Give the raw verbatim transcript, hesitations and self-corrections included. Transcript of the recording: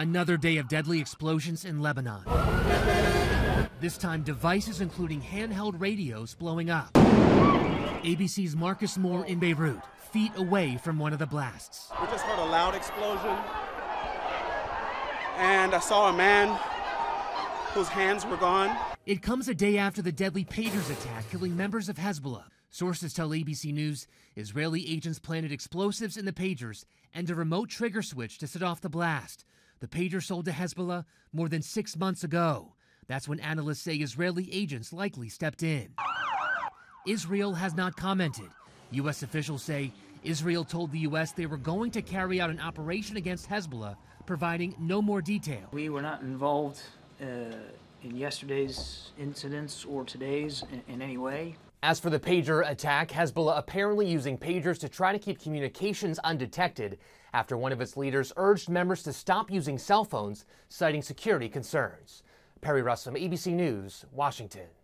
Another day of deadly explosions in Lebanon. This time, devices including handheld radios blowing up. A B C's Marcus Moore in Beirut, feet away from one of the blasts. We just heard a loud explosion, and I saw a man whose hands were gone. It comes a day after the deadly pagers attack, killing members of Hezbollah. Sources tell A B C News Israeli agents planted explosives in the pagers and a remote trigger switch to set off the blast. The pager sold to Hezbollah more than six months ago. That's when analysts say Israeli agents likely stepped in. Israel has not commented. U S officials say Israel told the U S they were going to carry out an operation against Hezbollah, providing no more detail. We were not involved uh, in yesterday's incidents or today's in, in any way. As for the pager attack, Hezbollah apparently using pagers to try to keep communications undetected after one of its leaders urged members to stop using cell phones, citing security concerns. Perry Russum, A B C News, Washington.